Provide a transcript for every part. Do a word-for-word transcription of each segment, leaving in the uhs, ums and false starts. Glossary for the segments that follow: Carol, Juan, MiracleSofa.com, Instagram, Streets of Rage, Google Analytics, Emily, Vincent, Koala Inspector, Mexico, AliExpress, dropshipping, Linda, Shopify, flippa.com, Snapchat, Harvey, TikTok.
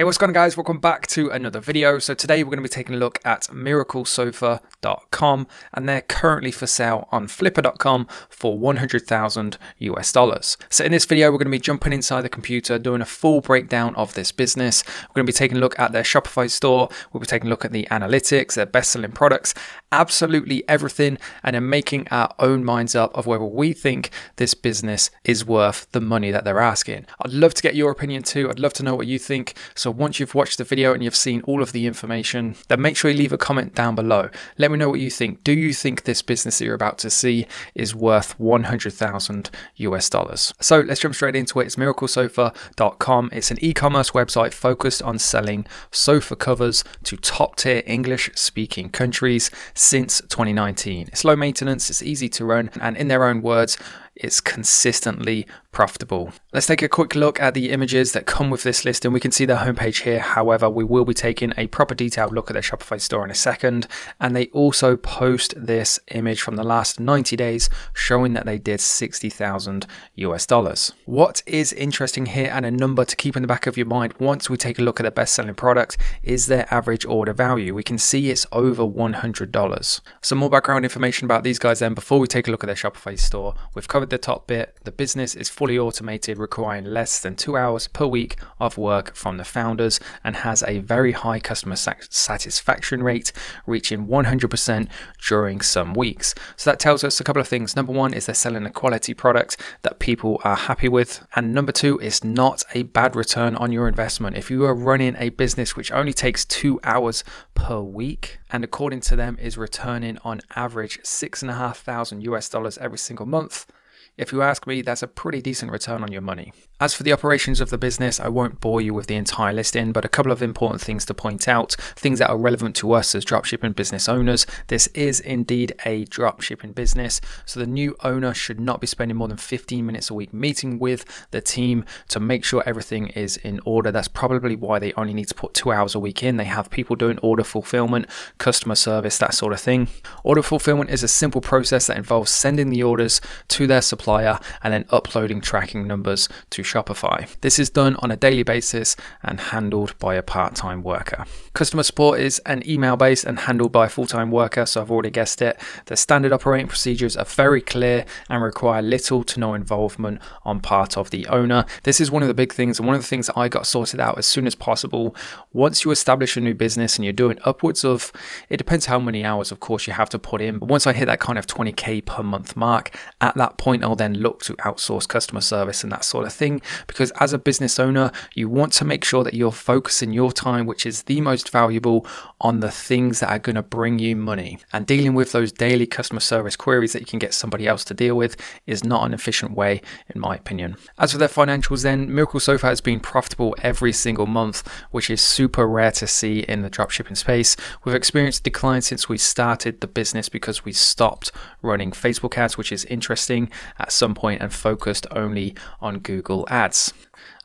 Hey, what's going on, guys? Welcome back to another video. So today we're going to be taking a look at Miracle Sofa dot com, and they're currently for sale on flippa dot com for one hundred thousand US dollars. So in this video, we're going to be jumping inside the computer, doing a full breakdown of this business. We're going to be taking a look at their Shopify store. We'll be taking a look at the analytics, their best-selling products, absolutely everything, and then making our own minds up of whether we think this business is worth the money that they're asking. I'd love to get your opinion too. I'd love to know what you think. So So once you've watched the video and you've seen all of the information, then make sure you leave a comment down below. Let me know what you think. Do you think this business that you're about to see is worth one hundred thousand US dollars? So let's jump straight into it. It's Miracle Sofa dot com. It's an e-commerce website focused on selling sofa covers to top-tier English-speaking countries since twenty nineteen. It's low maintenance, it's easy to run, and in their own words, it's consistently profitable. Let's take a quick look at the images that come with this listing. We can see their homepage here. However, we will be taking a proper detailed look at their Shopify store in a second. And they also post this image from the last ninety days showing that they did sixty thousand US dollars. What is interesting here, and a number to keep in the back of your mind once we take a look at their best-selling product, is their average order value. We can see it's over one hundred dollars. Some more background information about these guys then before we take a look at their Shopify store. We've covered the top bit. The business is fully automated, requiring less than two hours per week of work from the founders, and has a very high customer satisfaction rate, reaching one hundred percent during some weeks. So that tells us a couple of things. Number one is they're selling a quality product that people are happy with, and number two is not a bad return on your investment. If you are running a business which only takes two hours per week, and according to them is returning on average six and a half thousand US dollars every single month, if you ask me, that's a pretty decent return on your money. As for the operations of the business, I won't bore you with the entire listing, but a couple of important things to point out, things that are relevant to us as dropshipping business owners. This is indeed a dropshipping business, so the new owner should not be spending more than fifteen minutes a week meeting with the team to make sure everything is in order. That's probably why they only need to put two hours a week in. They have people doing order fulfillment, customer service, that sort of thing. Order fulfillment is a simple process that involves sending the orders to their supplier and then uploading tracking numbers to Shopify. This is done on a daily basis and handled by a part-time worker. Customer support is an email-based and handled by a full-time worker, so I've already guessed it. The standard operating procedures are very clear and require little to no involvement on part of the owner. This is one of the big things, and one of the things I got sorted out as soon as possible. Once you establish a new business and you're doing upwards of, it depends how many hours, of course, you have to put in, but once I hit that kind of twenty K per month mark, at that point, I'll then look to outsource customer service and that sort of thing, because as a business owner, you want to make sure that you're focusing your time, which is the most valuable, on the things that are going to bring you money. And dealing with those daily customer service queries that you can get somebody else to deal with is not an efficient way, in my opinion. As for their financials then, Miracle Sofa has been profitable every single month, which is super rare to see in the dropshipping space. We've experienced decline since we started the business because we stopped running Facebook ads, which is interesting, at some point, and focused only on Google ads.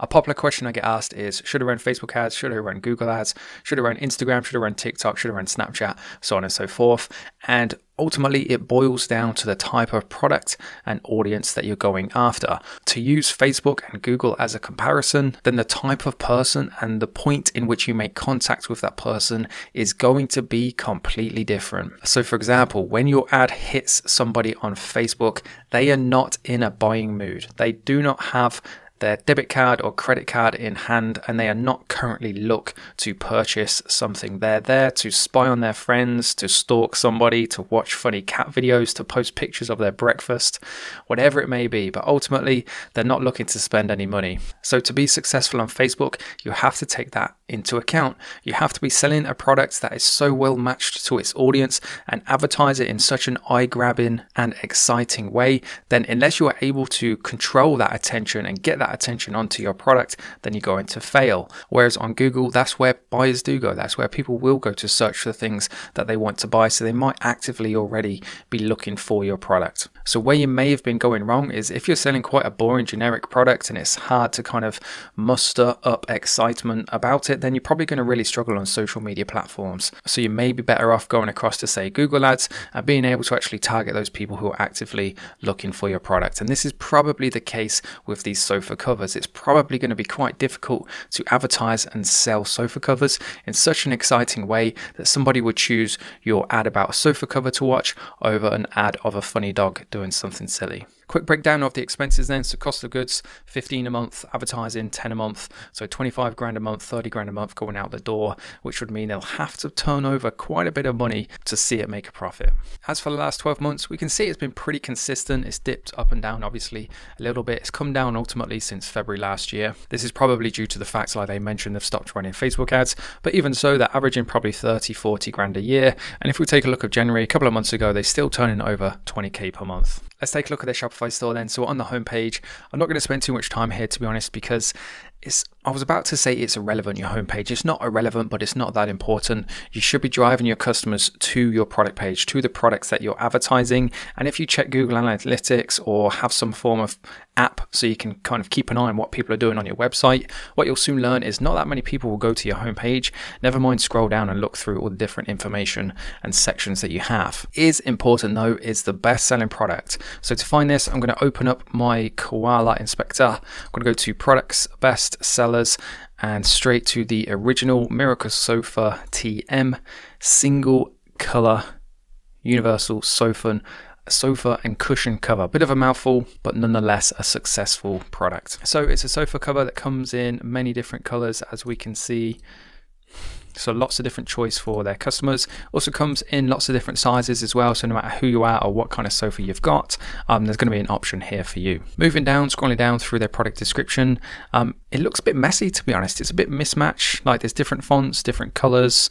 A popular question I get asked is, should I run Facebook ads? Should I run Google ads? Should I run Instagram? Should I run TikTok? Should I run Snapchat? So on and so forth. And ultimately, it boils down to the type of product and audience that you're going after. To use Facebook and Google as a comparison, then the type of person and the point in which you make contact with that person is going to be completely different. So for example, when your ad hits somebody on Facebook, they are not in a buying mood. They do not have their debit card or credit card in hand, and they are not currently look to purchase something. They're there to spy on their friends, to stalk somebody, to watch funny cat videos, to post pictures of their breakfast, whatever it may be, but ultimately they're not looking to spend any money. So to be successful on Facebook, you have to take that into account. You have to be selling a product that is so well matched to its audience and advertise it in such an eye-grabbing and exciting way. Then unless you are able to control that attention and get that attention onto your product, then you're going to fail. Whereas on Google, that's where buyers do go. That's where people will go to search for things that they want to buy. So they might actively already be looking for your product. So where you may have been going wrong is if you're selling quite a boring generic product and it's hard to kind of muster up excitement about it, it, then you're probably going to really struggle on social media platforms. So you may be better off going across to, say, Google Ads and being able to actually target those people who are actively looking for your product. And this is probably the case with these sofa covers. It's probably going to be quite difficult to advertise and sell sofa covers in such an exciting way that somebody would choose your ad about a sofa cover to watch over an ad of a funny dog doing something silly. Quick breakdown of the expenses then. So cost of goods, fifteen a month, advertising, ten a month. So twenty-five grand a month, thirty grand a month going out the door, which would mean they'll have to turn over quite a bit of money to see it make a profit. As for the last twelve months, we can see it's been pretty consistent. It's dipped up and down, obviously, a little bit. It's come down ultimately since February last year. This is probably due to the fact, like they mentioned, they've stopped running Facebook ads, but even so, they're averaging probably thirty, forty grand a year. And if we take a look at January, a couple of months ago, they're still turning over twenty K per month. Let's take a look at their Shopify store then. So on the homepage, I'm not going to spend too much time here, to be honest, because it's, I was about to say it's irrelevant, your homepage. It's not irrelevant, but it's not that important. You should be driving your customers to your product page, to the products that you're advertising. And if you check Google Analytics or have some form of app so you can kind of keep an eye on what people are doing on your website, what you'll soon learn is not that many people will go to your homepage. Never mind scroll down and look through all the different information and sections that you have. Is important though is the best selling product. So to find this, I'm going to open up my Koala Inspector. I'm going to go to products, best sellers, and straight to the original Miracle Sofa T M single color universal sofa sofa and cushion cover. Bit of a mouthful, but nonetheless a successful product. So it's a sofa cover that comes in many different colors, as we can see. So lots of different choice for their customers. Also comes in lots of different sizes as well. So no matter who you are or what kind of sofa you've got, um, there's going to be an option here for you. Moving down, scrolling down through their product description. Um, it looks a bit messy, to be honest. It's a bit mismatched. Like there's different fonts, different colors.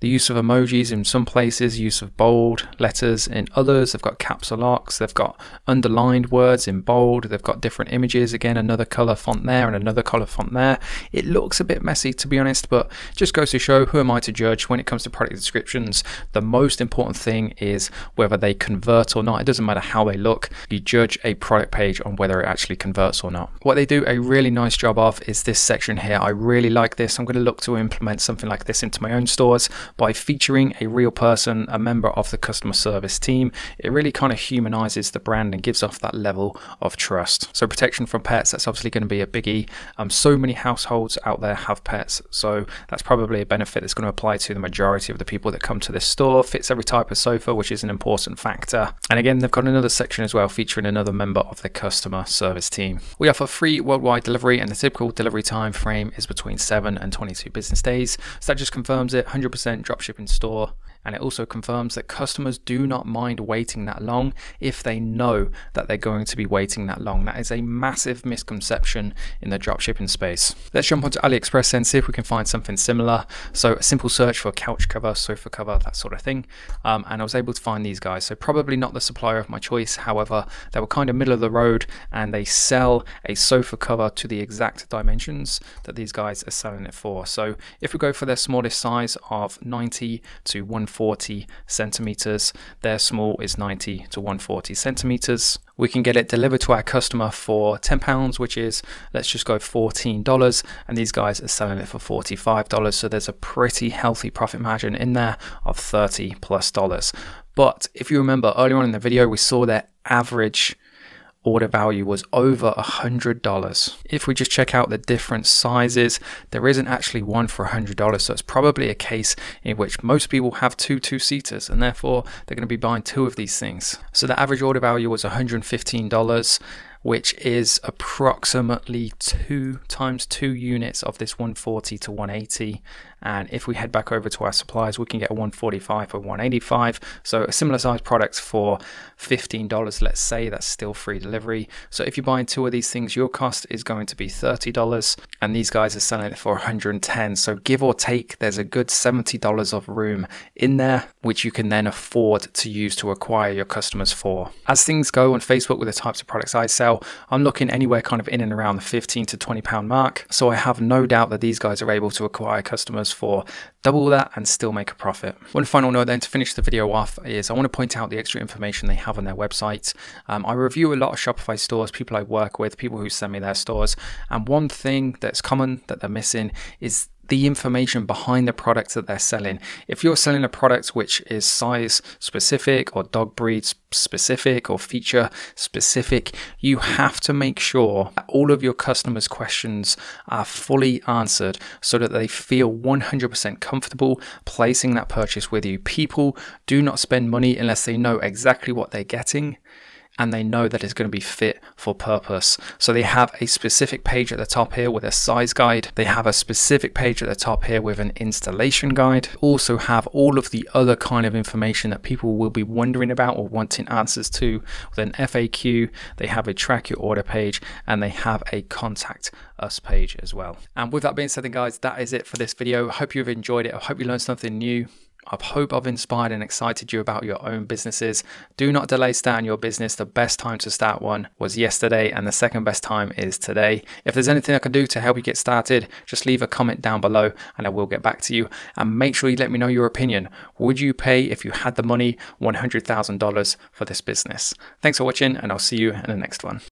The use of emojis in some places, use of bold letters in others. They've got caps or locks, they've got underlined words in bold, they've got different images, again another color font there and another color font there. It looks a bit messy, to be honest, but just goes to show, who am I to judge when it comes to product descriptions? The most important thing is whether they convert or not. It doesn't matter how they look. You judge a product page on whether it actually converts or not. What they do a really nice job of is this section here. I really like this. I'm going to look to implement something like this into my own stores by featuring a real person, a member of the customer service team. It really kind of humanizes the brand and gives off that level of trust. So protection from pets, that's obviously going to be a biggie. Um, so many households out there have pets, so that's probably a benefit that's going to apply to the majority of the people that come to this store. Fits every type of sofa, which is an important factor. And again, they've got another section as well featuring another member of the customer service team. We offer free worldwide delivery, and the typical delivery time frame is between seven and twenty-two business days. So that just confirms it, one hundred percent dropship in store. And it also confirms that customers do not mind waiting that long if they know that they're going to be waiting that long. That is a massive misconception in the dropshipping space. Let's jump onto AliExpress and see if we can find something similar. So a simple search for couch cover, sofa cover, that sort of thing. Um, and I was able to find these guys. So probably not the supplier of my choice. However, they were kind of middle of the road, and they sell a sofa cover to the exact dimensions that these guys are selling it for. So if we go for their smallest size of ninety to one forty centimeters, their small is ninety to one forty centimeters. We can get it delivered to our customer for ten pounds, which is, let's just go fourteen dollars, and these guys are selling it for forty-five dollars. So there's a pretty healthy profit margin in there of thirty plus dollars. But if you remember earlier on in the video, we saw their average order value was over a hundred dollars. If we just check out the different sizes, there isn't actually one for a hundred dollars, so it's probably a case in which most people have two two-seaters, and therefore they're going to be buying two of these things. So the average order value was a hundred fifteen dollars, which is approximately two times two units of this one forty to one eighty. And if we head back over to our suppliers, we can get a one forty-five or one eighty-five. So a similar size product for fifteen dollars, let's say. That's still free delivery. So if you're buying two of these things, your cost is going to be thirty dollars, and these guys are selling it for a hundred ten. So give or take, there's a good seventy dollars of room in there, which you can then afford to use to acquire your customers for. As things go on Facebook with the types of products I sell, I'm looking anywhere kind of in and around the fifteen to twenty pound mark. So I have no doubt that these guys are able to acquire customers for double that and still make a profit. One final note then to finish the video off is I want to point out the extra information they have on their website. Um, I review a lot of Shopify stores, people I work with, people who send me their stores. And one thing that's common that they're missing is the information behind the products that they're selling. If you're selling a product which is size specific or dog breed specific or feature specific, you have to make sure that all of your customers' questions are fully answered so that they feel one hundred percent comfortable placing that purchase with you. People do not spend money unless they know exactly what they're getting and they know that it's going to be fit for purpose. So they have a specific page at the top here with a size guide. They have a specific page at the top here with an installation guide. Also have all of the other kind of information that people will be wondering about or wanting answers to with an F A Q. They have a track your order page and they have a contact us page as well. And with that being said, then guys, that is it for this video. I hope you've enjoyed it. I hope you learned something new. I hope I've inspired and excited you about your own businesses. Do not delay starting your business. The best time to start one was yesterday and the second best time is today. If there's anything I can do to help you get started, just leave a comment down below and I will get back to you. And make sure you let me know your opinion. Would you pay, if you had the money, one hundred thousand dollars for this business? Thanks for watching and I'll see you in the next one.